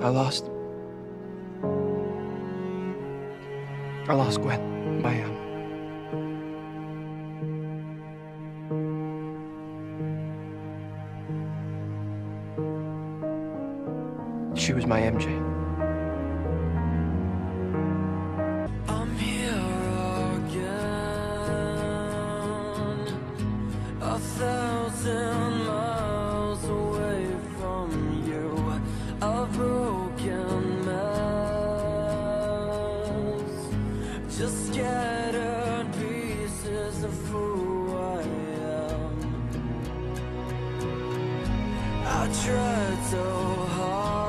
I lost Gwen by She was my MJ. I'm here again, 1,000 miles away from you, a broken mess, just scattered pieces of who I am. I tried so hard,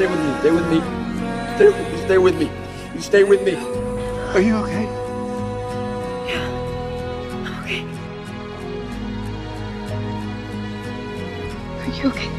stay with me. Are you okay? Yeah, I'm okay. Are you okay?